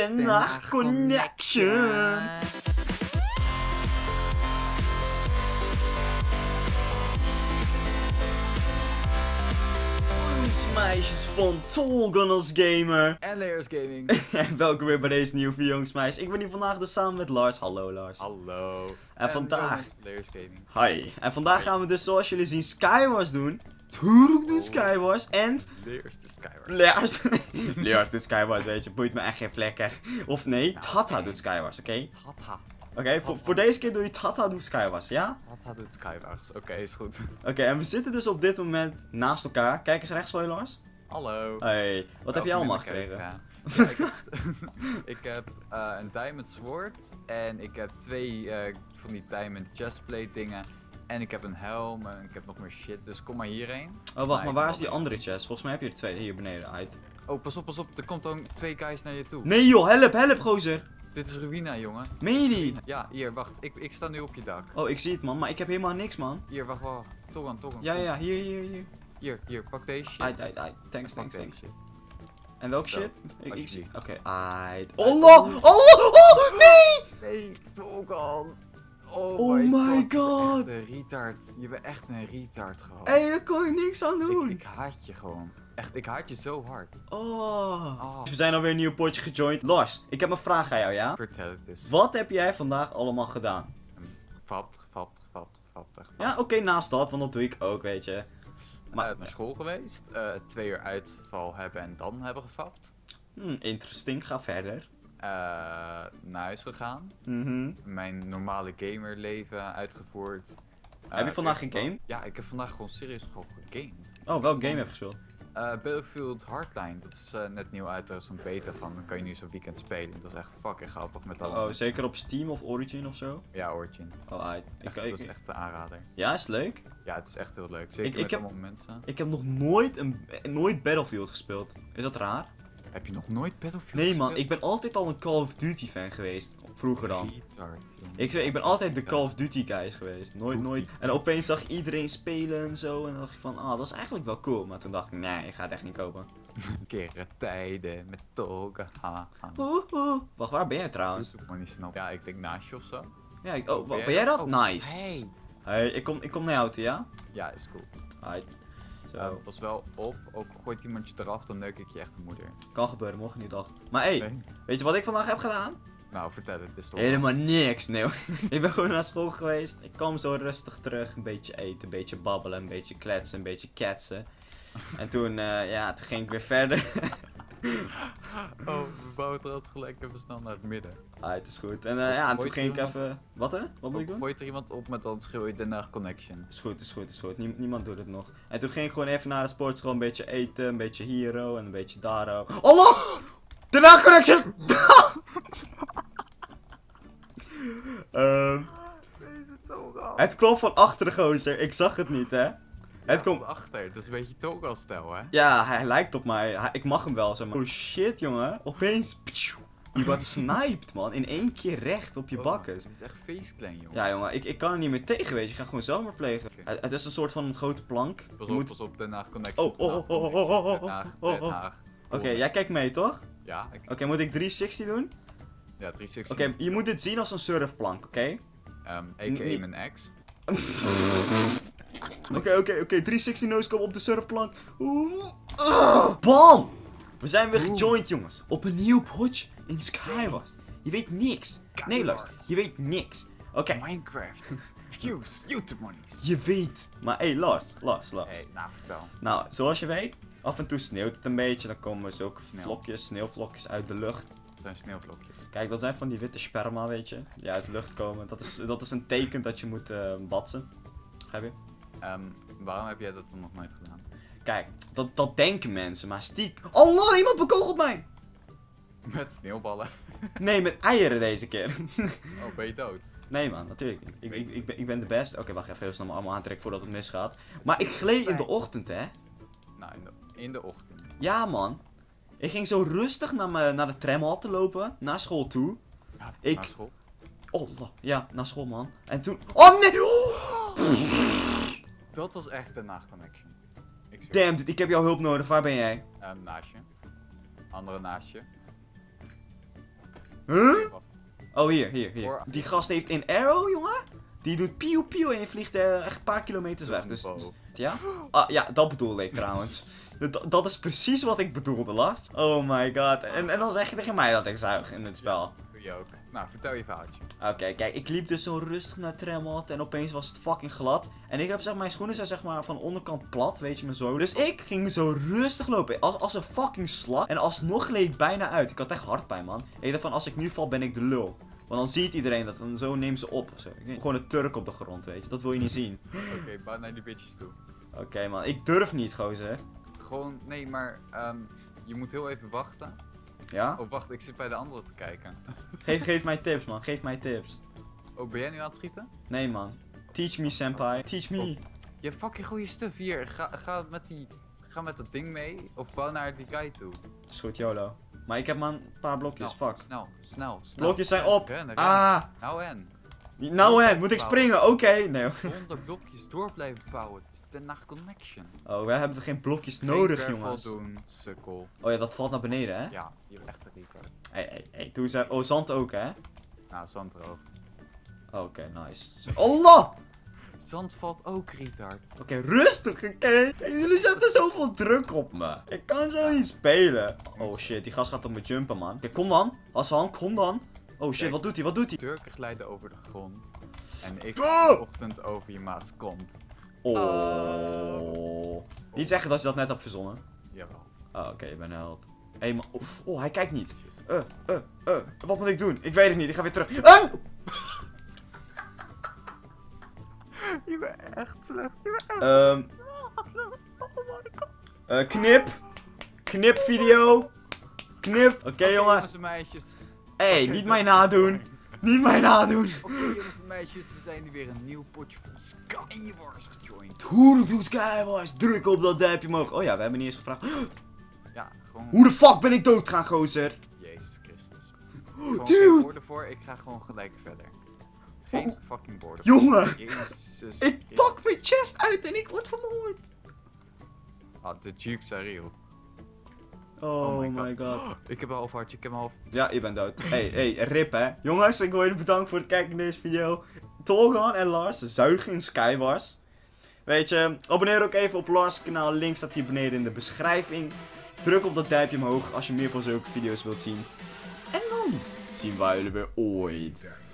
Den Haag Connection. Meisjes van TolgahanAlsGamer en LearsGaming. Welkom weer bij deze nieuwe video, jongens. Ik ben hier vandaag dus samen met Lars. Hallo Lars. Hallo. En vandaag LearsGaming. Hi. En vandaag gaan we dus, zoals jullie zien, Skywars doen. Tuurlijk doet Skywars en... Lears doet Skywars, weet je. Boeit me echt geen vlekken. Of nee, Tata doet Skywars, oké? Tata. Oké, voor deze keer doe je Tata doet Skywars, ja? Tata doet Skywars, oké, is goed. Oké, en we zitten dus op dit moment naast elkaar. Kijk eens rechts van je, Lars. Hallo. Hey, wat heb je allemaal gekregen? Ja. Ja, ik heb een diamond sword en ik heb twee van die diamond chestplate dingen. En ik heb een helm en ik heb nog meer shit, dus kom maar hierheen. Oh wacht, maar waar is die andere chest? Volgens mij heb je er twee hier beneden uit. Oh, pas op, er komt dan twee guys naar je toe. Nee joh, help gozer! Dit is ruïna, jongen. Meen je niet? Ja, hier, wacht. Ik sta nu op je dak. Oh, ik zie het, man. Maar ik heb helemaal niks, man. Hier, wacht. Toch aan. Ja, hier. Hier, pak deze shit. Ai. Thanks. Shit. En welke shit? Ik zie. Oké, ai. Oh, nee! Nee, Tolgan. Oh my god. Je bent echt een retard. Je bent echt een retard gewoon. Hé, daar kon je niks aan doen. Ik haat je gewoon. Echt, ik haat je zo hard. Oh. We zijn alweer een nieuw potje gejoind. Lars, ik heb een vraag aan jou, ja? Vertel het eens. Wat heb jij vandaag allemaal gedaan? Gefapt. Ja, oké, naast dat, want dat doe ik ook, weet je. Maar naar school geweest, 2 uur uitval hebben en dan hebben gefapt. Interesting, ga verder. Naar huis gegaan. Mijn normale gamerleven uitgevoerd. Heb je vandaag gegamed? Ja, ik heb vandaag gewoon serieus gewoon gegamed. Oh, welk game heb je gespeeld? Battlefield Hardline, dat is net nieuw uit, er is een beta van, dan kan je nu zo'n weekend spelen. Dat is echt fucking grappig met alle... Oh, zeker op Steam of Origin of zo? Ja, Origin. Oh, uit. Dat is echt de aanrader. Ja, is het leuk? Ja, het is echt heel leuk, zeker met allemaal mensen. Ik heb nog nooit, nooit Battlefield gespeeld. Is dat raar? Heb je nog nooit Battlefield gespeeld? Nee man, ik ben altijd al een Call of Duty fan geweest. Vroeger dan. Ik ben altijd de Call of Duty guys geweest. Nooit. En opeens zag iedereen spelen en zo. En dan dacht ik van, dat is eigenlijk wel cool. Maar toen dacht ik, nee, ik ga het echt niet kopen. Keren tijden met Tolgahan. Wacht, waar ben jij trouwens? Ja, ik denk naast je of zo. Ja, ben jij dat? Nice. Hey, ik kom naar jou toe, ja? Ja, is cool. Pas wel op, ook gooit iemand je eraf, dan neuk ik je echt de moeder. Kan gebeuren, mocht niet dag. Maar hé, weet je wat ik vandaag heb gedaan? Nou, vertel het, is toch helemaal niks, nee. Ik ben gewoon naar school geweest, ik kwam zo rustig terug, een beetje eten, een beetje babbelen, een beetje kletsen, een beetje ketsen. En toen, toen ging ik weer verder. We bouwen trouwens gelijk even snel naar het midden. Het is goed. En toen ging ik even... Wat hè? Wat moet ik doen? Gooit er iemand op met dan schreeuw je Den Haag Connection. Is goed. Niemand doet het nog. En toen ging ik gewoon even naar de sportschool, een beetje eten, een beetje hiero en een beetje daro. Allah! Den Haag Connection! Het kwam van achteren, gozer. Ik zag het niet, hè. Het komt achter, dat is een beetje Tolga-stijl, hè? Ja, hij lijkt op mij. Ik mag hem wel, zeg maar. Oh shit, jongen. Opeens... Je wordt sniped, man. In één keer recht op je bakkes. Het is echt feestklein, jongen. Ja, jongen. Ik kan er niet meer tegen, weet je. Ik ga gewoon zomaar plegen. Okay. Het is een soort van een grote plank. Pas op, Den Haag Connection. Den Haag. Oké, jij kijkt mee, toch? Ja. Oké, moet ik 360 doen? Ja, 360. Oké, je moet dit zien als een surfplank, oké? A.k.a. mijn ex. Oké, 360 nosecomb op de surfplank. Bam! We zijn weer gejoind, jongens. Op een nieuw potje in Skywars. Je weet niks. Nee, luister. Je weet niks. Oké. Minecraft. Views. YouTube monies. Je weet. Maar hé, Lars. Hey, nou, vertel. Nou, zoals je weet, af en toe sneeuwt het een beetje. Dan komen zulke sneeuwvlokjes uit de lucht. Dat zijn sneeuwvlokjes. Kijk, dat zijn van die witte sperma, weet je. Die uit de lucht komen. Dat is een teken dat je moet batsen. Begrijp je? Waarom heb jij dat dan nog nooit gedaan? Kijk, dat denken mensen, maar stiekem... Allah, iemand bekogelt mij! Met sneeuwballen? Nee, met eieren deze keer. Oh, ben je dood? Nee man, natuurlijk niet. Ik ben de best. Oké, wacht even, heel snel mijn armen aantrekken voordat het misgaat. Maar ik gleed in de ochtend, hè? Nou, in de ochtend. Ja man. Ik ging zo rustig naar de tramhalte lopen, naar school toe. Ja, naar school? Allah, ja, naar school man. En toen... Oh nee! Dat was echt de nachtconnection. Damn, dude, ik heb jouw hulp nodig. Waar ben jij? Naast je. Andere naast je. Huh? Oh, hier. Die gast heeft een arrow, jongen. Die doet pieuw pieuw en je vliegt echt een paar kilometers weg. Dus, ja? Ah, ja, dat bedoelde ik trouwens. Dat is precies wat ik bedoelde last. Oh my god. En dan zeg je tegen mij dat ik zuig in het spel. Je ook. Nou, vertel je verhaaltje. Oké, kijk, ik liep dus zo rustig naar Tremont en opeens was het fucking glad. En ik heb zeg, mijn schoenen zijn zeg maar van onderkant plat, weet je me zo. Dus ik ging zo rustig lopen, als een fucking slak. En alsnog gleed ik bijna uit. Ik had echt hardpijn, man. Ik dacht van, als ik nu val, ben ik de lul. Want dan ziet iedereen dat en zo neemt ze op. Ofzo. Gewoon een Turk op de grond, weet je. Dat wil je niet zien. Oké, baan naar die bitches toe. Oké, man. Ik durf niet, gozer. Gewoon, nee, maar je moet heel even wachten. Ja? Oh, wacht, ik zit bij de andere te kijken. Geef mij tips, man. Geef mij tips. Oh, ben jij nu aan het schieten? Nee, man. Teach me, senpai. Teach me. Oh. Je hebt fucking goede stuff. Hier, ga met dat ding mee. Of bouw naar die guy toe. Is goed, YOLO. Maar ik heb maar een paar blokjes, fuck. Snel. Blokjes zijn op. Rennen. Ah. Nou en, moet ik springen? Oké. Nee. 100 blokjes door blijven bouwen. De nacht connection. Oh, wij hebben geen blokjes nodig, jongens. Doen, sukkel. Oh ja, dat valt naar beneden, hè? Ja, je hebt echt een record. Hey, doe ze. Oh, zand ook, hè? Nou, zand er ook. Oké, nice. Allah! Zand valt ook, retard. Oké, rustig, oké? Jullie zetten zoveel druk op me. Ik kan zo niet spelen. Oh shit, die gast gaat op me jumpen, man. Oké, kom dan. Hassan, kom dan. Oh shit, wat doet hij? Turken glijden over de grond. En ik vanochtend over je maas komt. Oh. Niet zeggen dat je dat net hebt verzonnen. Jawel. Oh, oké, ik ben een held. Hé, man. Oh, hij kijkt niet. Wat moet ik doen? Ik weet het niet, ik ga weer terug. Je bent echt slecht. Knip. Knip video. Knip. Oké, jongens en meisjes. Hé, niet mij nadoen. Niet mij nadoen. Oké, jongens en meisjes, we zijn nu weer een nieuw potje van Skywars gejoind. Hoe doe Skywars? Druk op dat duimpje omhoog. Oh ja, we hebben niet eens gevraagd. Ja, gewoon... Hoe de fuck ben ik dood gaan, gozer? Jezus Christus. Dude! Ik ga gewoon gelijk verder. Geen fucking borden. Jongen! Jezus, ik pak mijn chest uit en ik word vermoord. Ah, de jukes zijn real. Oh my god. Oh, ik heb een half hartje, Ja, je bent dood. Hey, rip hè. Jongens, ik wil jullie bedanken voor het kijken in deze video. Tolgahan en Lars zuigen in Skywars. Weet je, abonneer ook even op Lars' kanaal. Link staat hier beneden in de beschrijving. Druk op dat duimpje omhoog als je meer van zulke video's wilt zien. En dan zien wij jullie weer ooit.